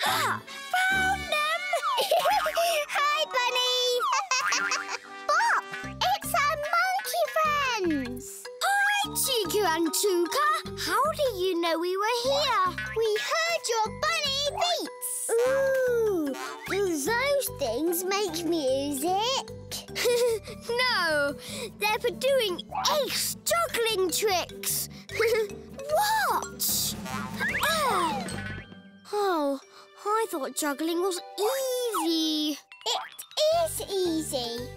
Found them! Hi, Bunny! Bop! It's our monkey friends! Hi, Chica and Chuka! How do you know we were here? We heard your bunny beats! Ooh! Do those things make music? No! They're for doing ace juggling tricks! Watch! Oh, I thought juggling was easy. It is easy.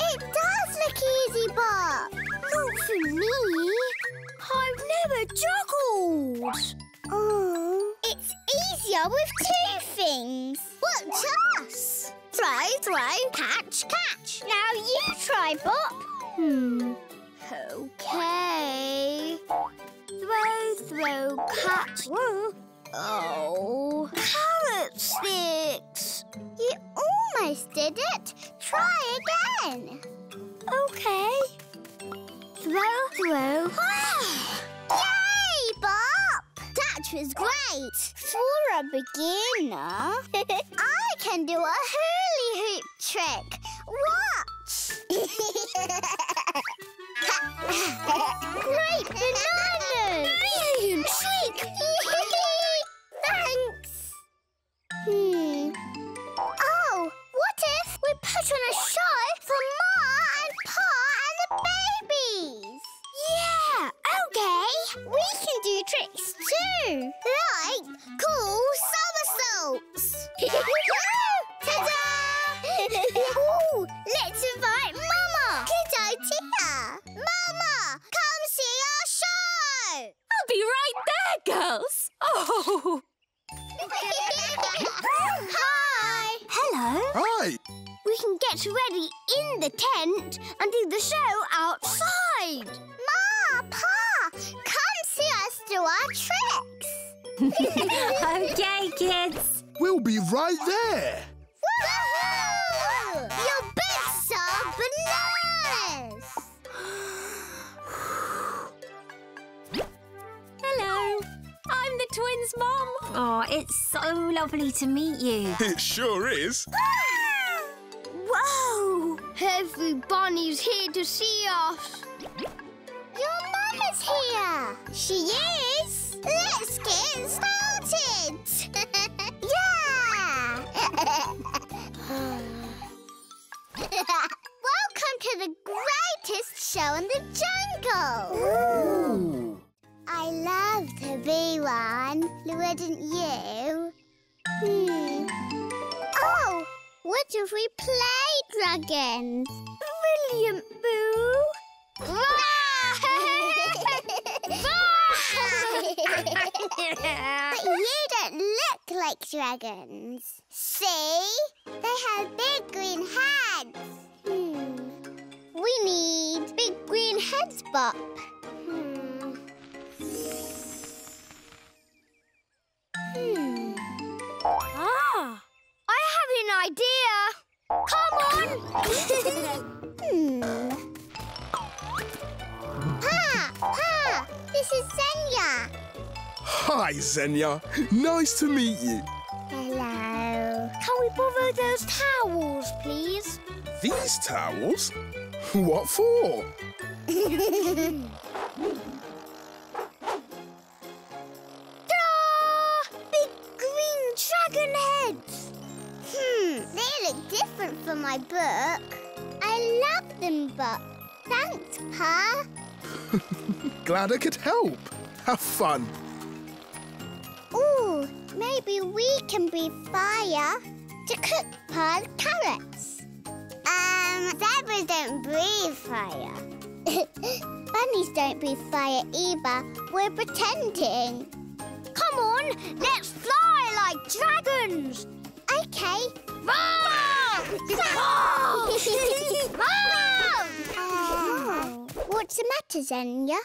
It does look easy, Bob. Not for me. I've never juggled. Oh. It's easier with two things. Watch us. Throw, catch. Now you try, Bob. Okay. Throw, catch. Whoa. Oh. Carrot sticks. You almost did it. Try again. Okay. Throw. Yay, Bob! That was great. For a beginner, I can do a hurly hoop trick. Watch. Great bananas! Brilliant trick! Thanks! Oh, what if we put on a show for Ma and Pa and the babies? Yeah, okay! We can do tricks too! Like cool somersaults! Ta-da! Ooh, let's invite Mama! Good idea! Mama, come see our show! I'll be right there, girls! Oh! Hi! Hello! Hi! We can get ready in the tent and do the show outside! Ma, Pa, come see us do our tricks! Okay, kids! We'll be right there! Woohoo! Your bits are bananas! Hello, I'm the twins' mom. Oh, it's so lovely to meet you. It sure is. Whoa! Everybody's here to see us. Your mum is here. She is. Let's get started. Yeah! Welcome to the greatest show in the jungle! Ooh. I love to be one, wouldn't you? Oh, what if we play dragons? Brilliant, Boo! But you don't look like dragons. See? They have big green heads. We need big green heads, Bop. Ah! I have an idea. Come on! Pa! This is Xenia. Hi, Xenia. Nice to meet you. Hello. Can we borrow those towels, please? These towels? What for? Ta-da! Big green dragon heads! They look different from my book. I love them, Bop. Thanks, Pa. Glad I could help. Have fun. Ooh, maybe we can be fire to cook piled carrots. Zebras don't breathe fire. Bunnies don't breathe fire either. We're pretending. Come on, let's fly like dragons. Okay. What's the matter, Xenia?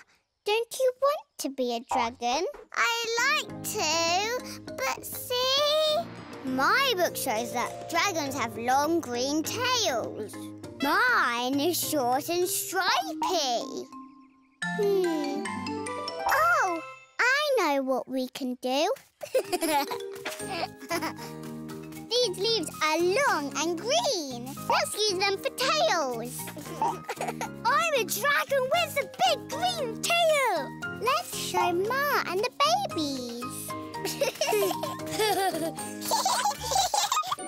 Don't you want to be a dragon? I like to, but see? My book shows that dragons have long green tails. Mine is short and stripy. Oh, I know what we can do. These leaves are long and green. Let's use them for tails. I'm a dragon with a big green tail. Let's show Ma and the babies.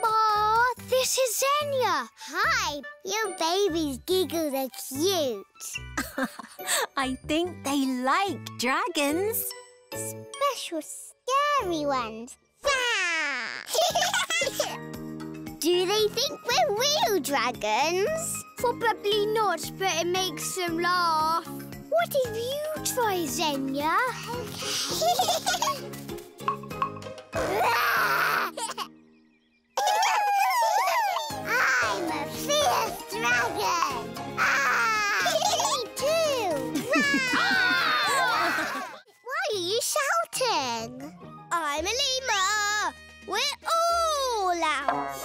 Ma, this is Xenia. Hi. Your babies' giggles are cute. I think they like dragons. Special scary ones. Do they think we're real dragons? Probably not, but it makes them laugh. What if you try, Xenia? I'm a fierce dragon. Me too. Why are you shouting? I'm a lemur. We're all out.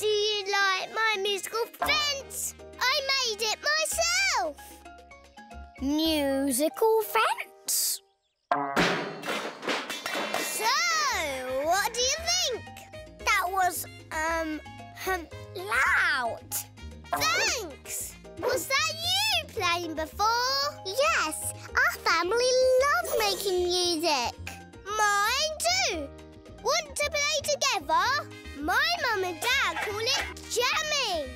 Do you like my musical fence? I made it myself. Musical fence? So, what do you think? That was, loud. Thanks. Was that you playing before? Yes, our family loves making music. Mine too. Want to play together? My mum and dad call it jamming.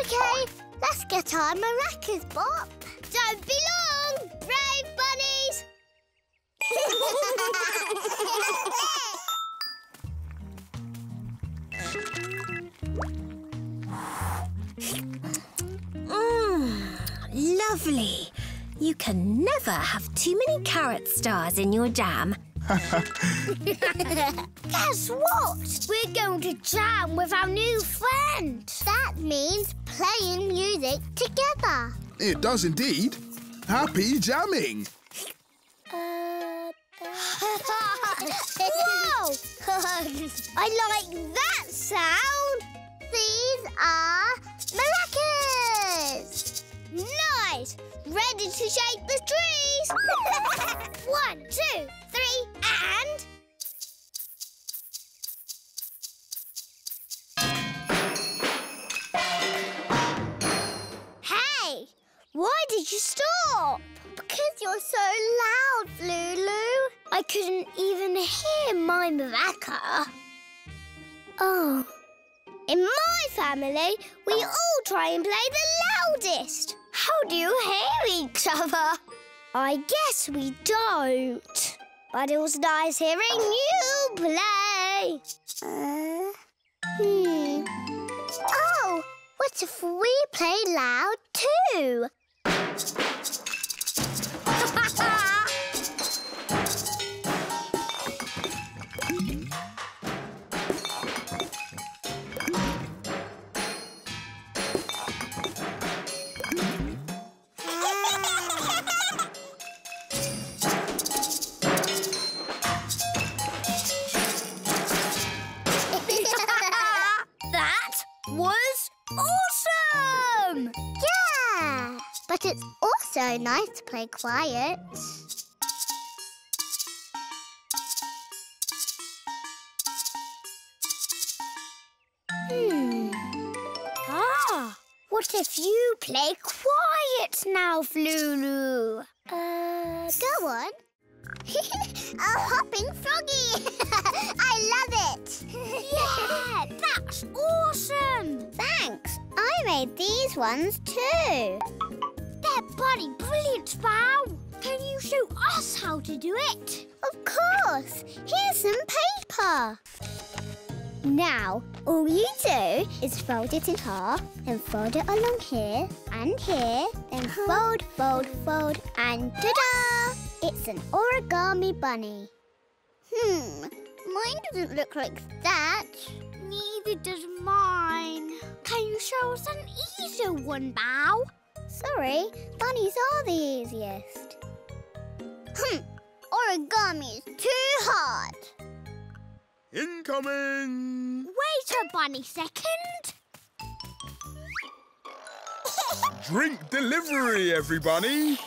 Okay, let's get our maracas, Bob. Don't be long, brave bunnies. Lovely. You can never have too many carrot stars in your jam. Guess what? We're going to jam with our new friend. That means playing music together. It does indeed. Happy jamming. Whoa! I like that sound. These are maracas. Nice. Ready to shake the trees. 1, 2, 3, and... Hey, why did you stop? Because you're so loud, Lulu. I couldn't even hear my maraca. Oh. In my family, we all try and play the loudest. How do you hear each other? I guess we don't. But it was nice hearing you play. Oh, what if we play loud too? It's also nice to play quiet. What if you play quiet now, Flulu? Go on. A hopping froggy! I love it! Yeah, that's awesome! Thanks. I made these ones too. Buddy, brilliant, Wow! Can you show us how to do it? Of course. Here's some paper. Now, all you do is fold it in half, then fold it along here, then fold, and ta-da! It's an origami bunny. Mine doesn't look like that. Neither does mine. Can you show us an easier one, Bow? Sorry, bunnies are the easiest. Origami is too hard. Incoming! Wait a bunny second. Drink delivery, everybody.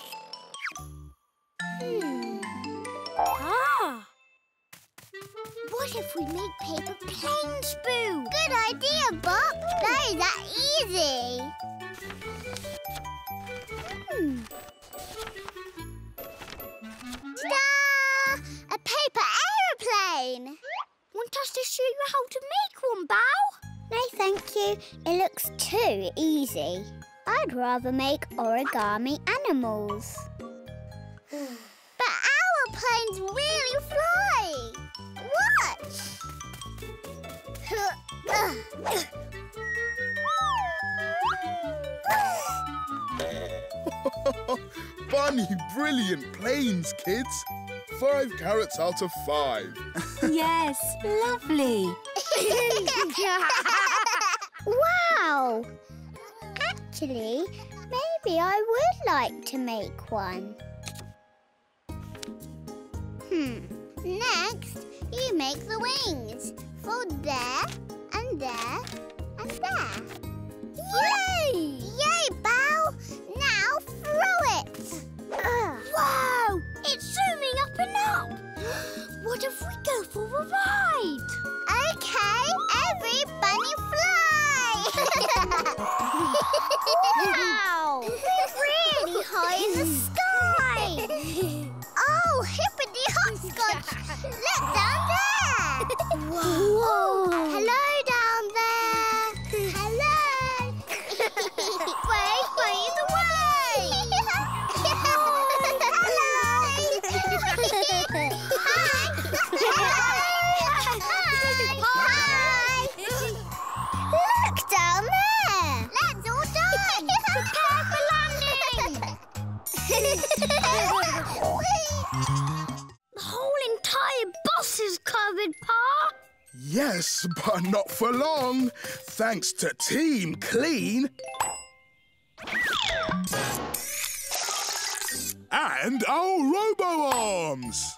What if we make paper planes, Boo? Good idea, Bob. That is that easy. Ta-da! A paper aeroplane. Want us to show you how to make one, Bow? No, thank you. It looks too easy. I'd rather make origami animals. But our planes really fly. Watch! Funny, brilliant planes, kids. 5 carrots out of 5. Yes, lovely. Wow! Actually, maybe I would like to make one. Next, you make the wings. Fold there, and there, and there. Yay! Yay, Bow! Now throw it! Wow! It's zooming up and up! What if we go for a ride? OK, every bunny fly! Wow! Really high in the sky! Oh, hippity hopscotch! Look down there! Whoa! Whoa. Hello down there! Hello! Wave, wave away! Hello! Hi! Hi! Hi! Look down there! That's all done! Prepare for landing! The whole entire bus is covered, Pa! Yes, but not for long, thanks to Team Clean and our robo-arms!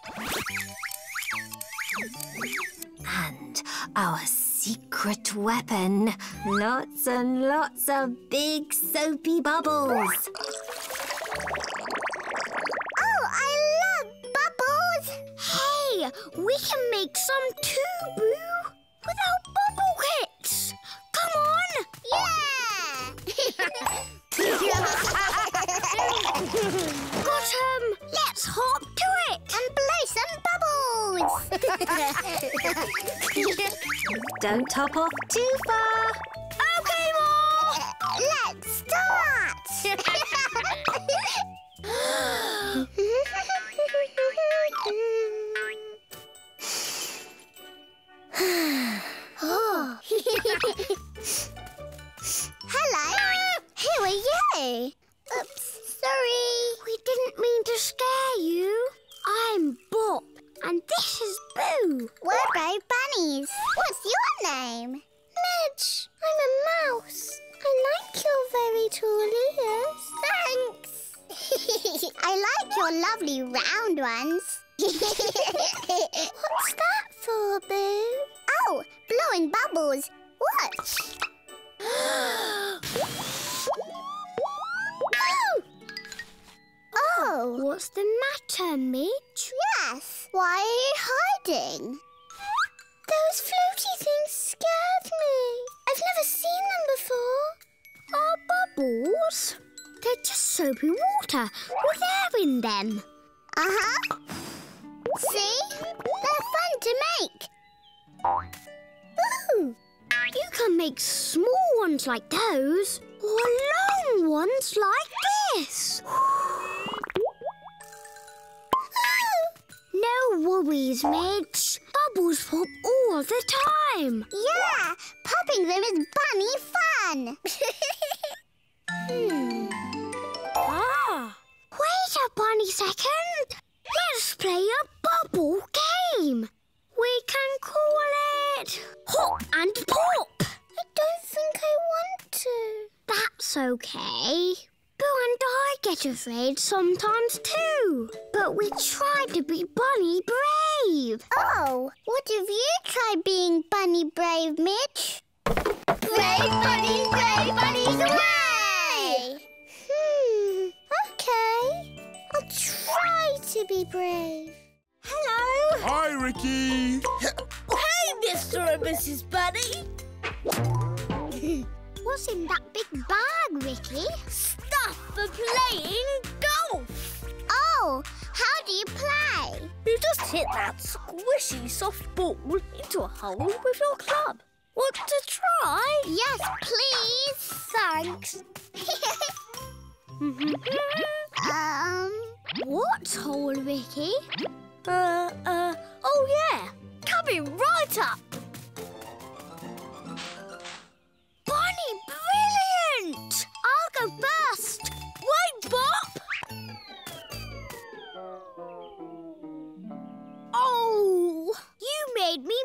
And our secret weapon, lots and lots of big soapy bubbles. Hey, we can make some too, Boo! With our bubble kits! Come on! Yeah! Got 'em! Let's hop to it! And blow some bubbles! Don't hop off too far! OK, Mom! Let's start! Oh. Hello! Who are you? Oops, sorry. We didn't mean to scare you. I'm Bop, and this is Boo. We're both bunnies. What's your name? Midge. I'm a mouse. I like your very tall ears. Thanks. I like your lovely round ones. What's that for, Boo? Oh, blowing bubbles. Watch. Oh! Oh! What's the matter, Midge? Yes. Why are you hiding? Those floaty things scared me. I've never seen them before. Our bubbles? They're just soapy water with air in them. Uh-huh. See? They're fun to make. Ooh! You can make small ones like those or long ones like this. No worries, Midge. Bubbles pop all the time. Yeah, popping them is bunny fun. Ah! Wait a bunny second. Let's play a bubble game. We can call it Hop and Pop. I don't think I want to. That's okay. Boo and I get afraid sometimes too. But we try to be bunny brave. Oh, what have you tried being bunny brave, Midge? Brave bunnies away! Okay. I'll try to be brave. Hello! Hi, Ricky! Mr. and Mrs. Bunny. What's in that big bag, Ricky? Stuff for playing golf. Oh, how do you play? You just hit that squishy softball into a hole with your club. Want to try? Yes, please. Thanks. What hole, Ricky? Oh yeah, coming right up. Bunny, brilliant! I'll go first. Wait, Bob. Oh, you made me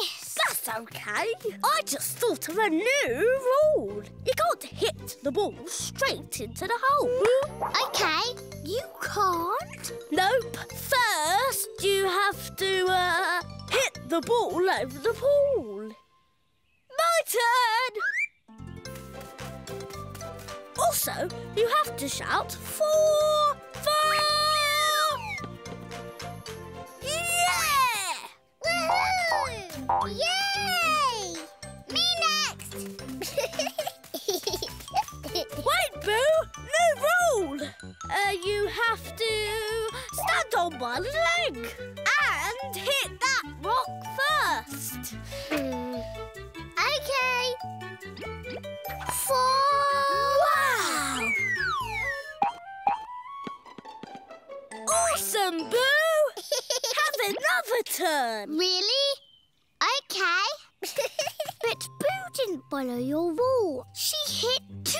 miss. That's okay. I just thought of a new rule. You can't hit the ball straight into the hole. Okay. You can't? Nope. First, you have to hit the ball over the pool. My turn! Also, you have to shout, 4, 4! Yeah! Woohoo! Yay! Me next! Wait, Boo! New rule! You have to stand on one leg and hit that rock first. Okay. 4. Wow! Awesome, Boo! Have another turn. Really? Okay. But Boo didn't follow your rule. She hit 2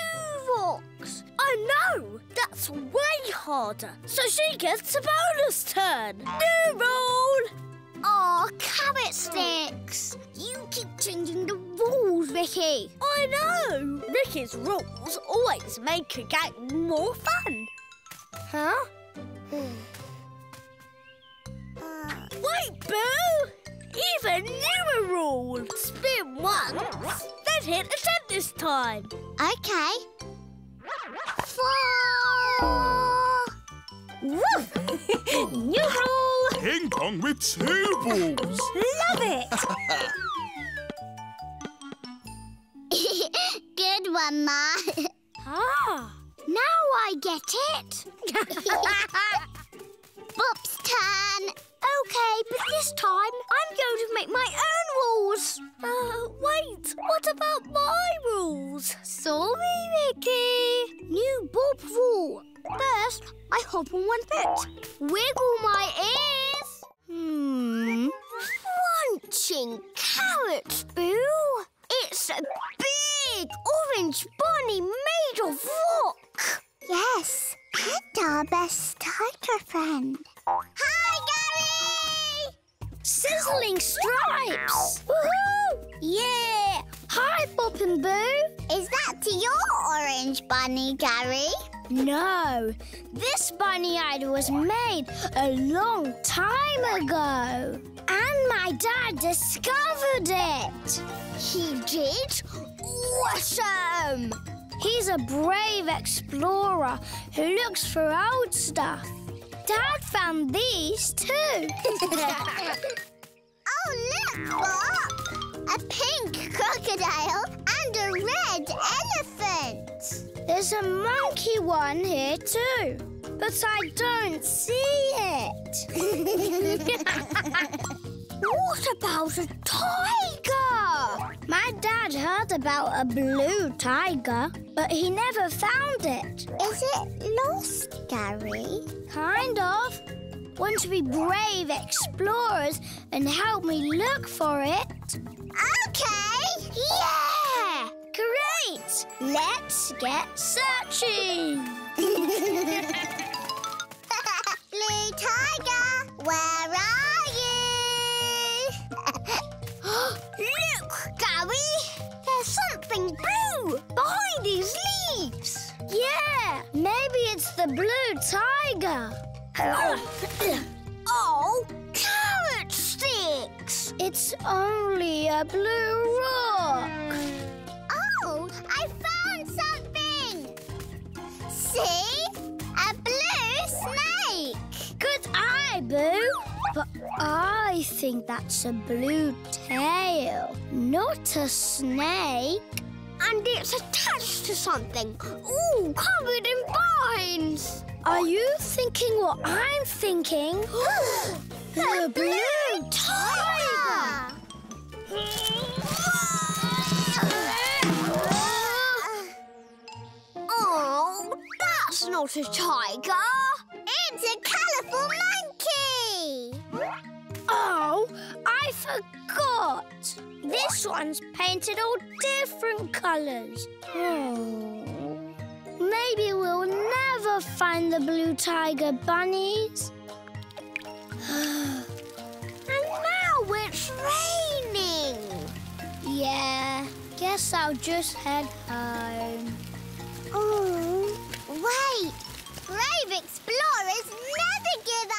rocks. I know! That's way harder, so she gets a bonus turn. New rule! Aw, carrot sticks. You keep changing the rules, Ricky. I know. Ricky's rules always make a game more fun. Huh? Wait, Boo! Even newer rule. Spin once, then hit a 10 this time. Okay. 4! Woof! New rule! Ping pong with 2 balls. Love it! Good one, Ma. Now I get it. Bob's turn. Okay, but this time I'm going to make my own rules. Wait, what about my rules? Sorry, Ricky. New Bob rule. First, I hop on one foot, wiggle my ears. Crunching carrots, Boo. It's a big orange bunny made of rock. Yes, and our best tiger friend. Hi, Gary! Sizzling stripes! Woohoo! Yeah! Hi, Bop and Boo! Is that to your orange bunny, Gary? No, this bunny idol was made a long time ago. And my dad discovered it. He did? Awesome! He's a brave explorer who looks for old stuff. Dad found these too. Oh, look, Bob! A pink crocodile and a red elephant. There's a monkey one here too, but I don't see it. What about a tiger? My dad heard about a blue tiger, but he never found it. Is it lost, Gary? Kind of. Want to be brave explorers and help me look for it? Okay! Yeah! Great! Let's get searching! Blue tiger, where are you? Look, Gary! There's something blue behind these leaves. Yeah, maybe it's the blue tiger. Oh, carrot sticks! It's only a blue rock. Oh, I found something! See? A blue snake! Good eye, Boo. But I I think that's a blue tail, not a snake. And it's attached to something, all covered in vines. Are you thinking what I'm thinking? The blue tiger! Oh, that's not a tiger. It's a colourful monkey. Oh, I forgot. This one's painted all different colours. Oh. Maybe we'll never find the blue tiger bunnies. And now it's raining. Yeah, guess I'll just head home. Oh, wait. Brave explorers never give up.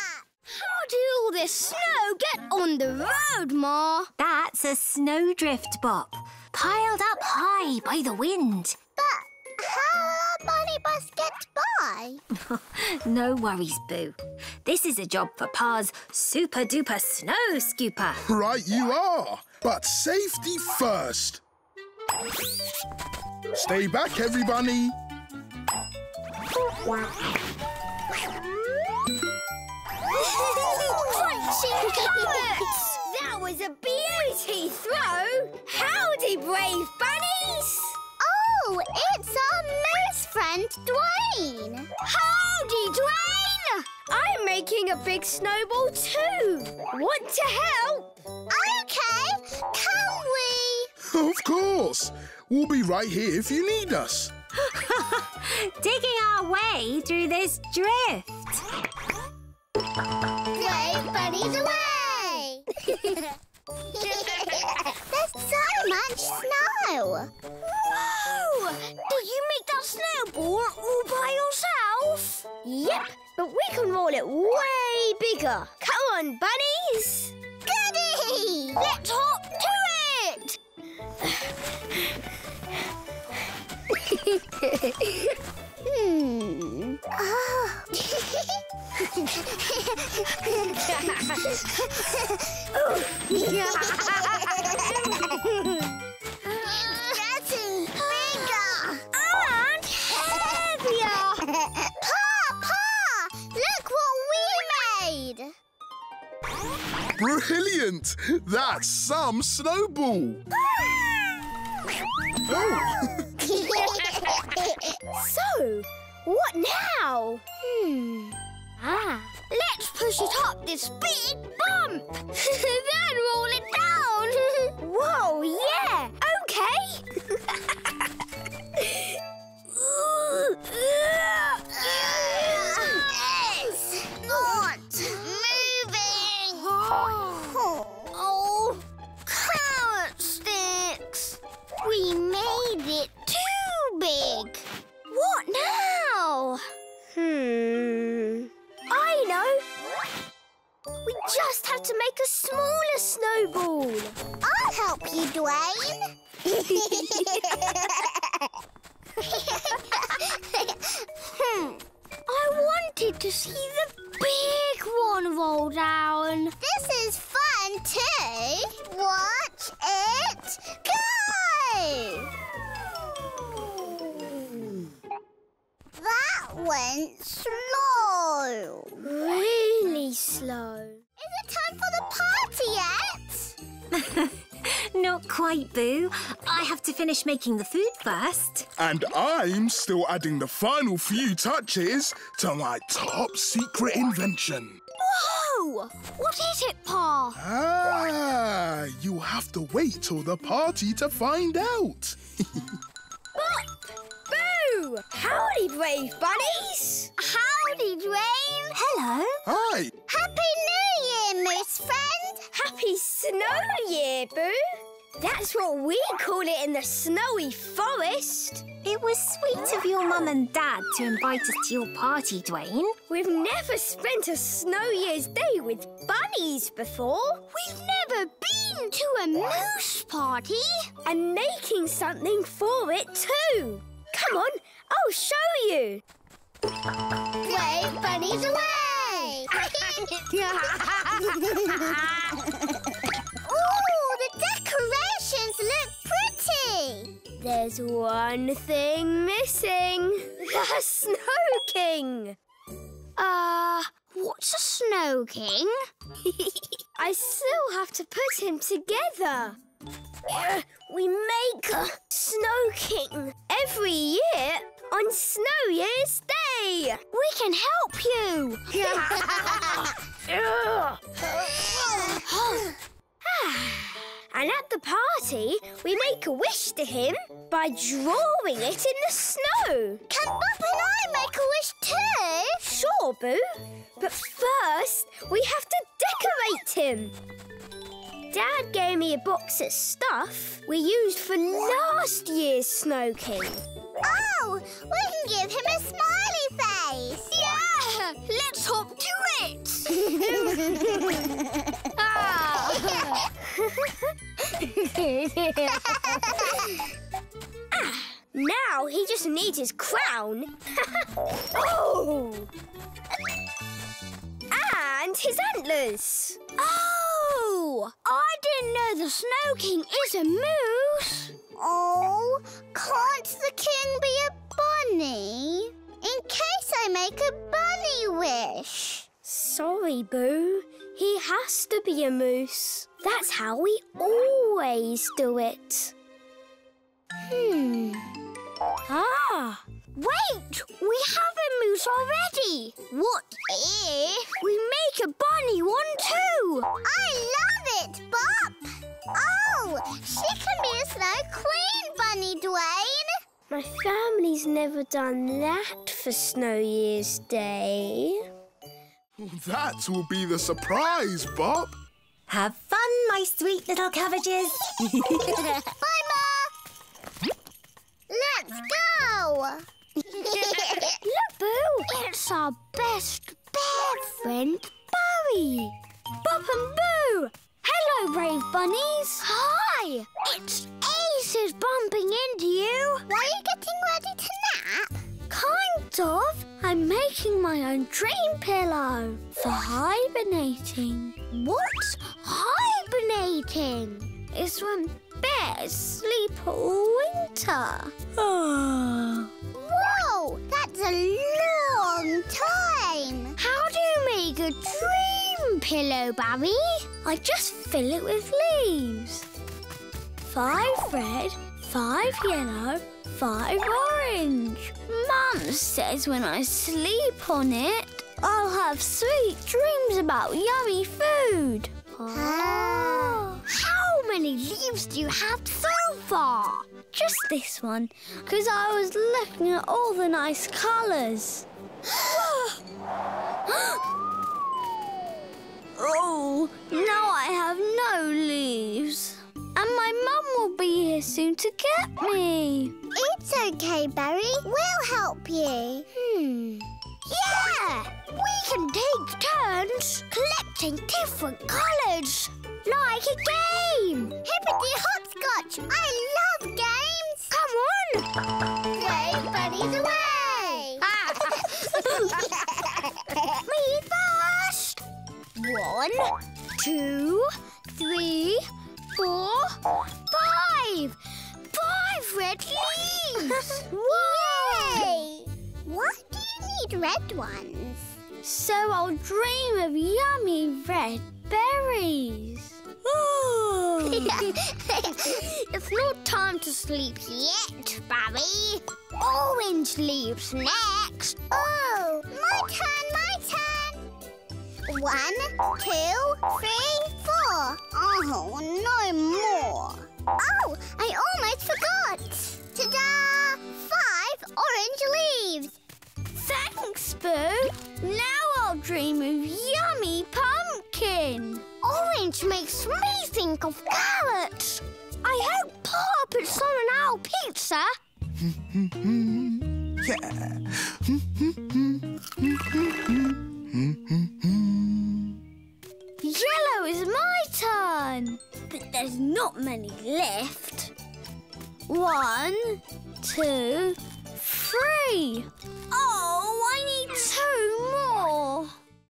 How did all this snow get on the road, Ma? That's a snowdrift, Bop. Piled up high by the wind. But how will our bunny bus get by? No worries, Boo. This is a job for Pa's super-duper snow scooper. Right you are. But safety first. Stay back, everybody. Crunching carrots! That was a beauty throw! Howdy, brave bunnies! Oh, it's our moose friend, Dwayne! Howdy, Dwayne! I'm making a big snowball too! Want to help? OK, can we? Of course! We'll be right here if you need us. Digging our way through this drift. Brave bunnies away! There's so much snow! Whoa! Did you make that snowball all by yourself? Yep, but we can roll it way bigger. Come on, bunnies! Goody! Let's hop to it! Oh. It's getting bigger. And heavier. Pa! Look what we made. Brilliant. That's some snowball. Oh. So, what now? Let's push it up this big bump. Then roll it down. Whoa, yeah. OK. It's not moving. Oh, carrot sticks. We made it too big. What now? I know. We just have to make a smaller snowball. I'll help you, Dwayne. I wanted to see the big one roll down. This is fun too. Watch it go. That went slow. Really slow. Is it time for the party yet? Not quite, Boo. I have to finish making the food first. And I'm still adding the final few touches to my top secret invention. Whoa! What is it, Pa? Ah, you'll have to wait till the party to find out. Howdy, brave bunnies! Howdy, Dwayne! Hello! Hi! Happy New Year, Moose Friend! Happy Snow Year, Boo! That's what we call it in the snowy forest. It was sweet of your Mum and Dad to invite us to your party, Dwayne. We've never spent a Snow Year's Day with bunnies before. We've never been to a moose party. And making something for it, too. Come on, I'll show you. Brave bunnies away! There's one thing missing. Snow King! What's a Snow King? I still have to put him together. We make a Snow King every year on Snow Year's Day. We can help you. And at the party, we make a wish to him by drawing it in the snow. Can Bop and I make a wish too? Sure, Boo. But first, we have to decorate him. Dad gave me a box of stuff we used for last year's Snow King. Oh, we can give him a smiley face. Yeah, let's hop to it. Ah. Now he just needs his crown. Oh! And his antlers. Oh! I didn't know the Snow King is a moose. Oh, can't the king be a bunny? In case I make a bunny wish. Sorry, Boo. He has to be a moose. That's how we always do it. Ah! Wait! We have a moose already! What if we make a bunny one too? I love it, Bop! Oh! She can be a Snow Queen bunny, Dwayne! My family's never done that for Snow Year's Day. That will be the surprise, Bop! Have fun, my sweet little cabbages! Bye, Ma! Let's go! Look, Boo! It's our best bear friend, Barry! Bop and Boo! Hello, brave bunnies! Hi! It's aces bumping into you! Are you getting ready to nap? Kind of. I'm making my own dream pillow for hibernating. What's hibernating? It's when bears sleep all winter. Whoa, that's a long time. How do you make a dream pillow, Barry? I just fill it with leaves. 5 red, 5 yellow, 5 orange. Mum says when I sleep on it, I'll have sweet dreams about yummy food. Oh. How many leaves do you have so far? Just this one, because I was looking at all the nice colours. Oh, now I have no leaves. And my mum will be here soon to get me. It's okay, Barry. We'll help you. Yeah! We can take turns collecting different colours. Like a game. Hippity hopscotch. I love games. Come on. Brave bunnies away. Me first. 1, 2, 3, 4, 5! 5 red leaves! Yay! Why do you need red ones? So I'll dream of yummy red berries. It's not time to sleep yet, Bobby. Orange leaves next. Oh, my turn. 1, 2, 3, 4. Oh, no more. Oh, I almost forgot. Ta-da! 5 orange leaves. Thanks, Boo. Now I'll dream of yummy pumpkin. Orange makes me think of carrots. I hope Pa puts some on our pizza. Yellow is my turn, but there's not many left. 1, 2, 3.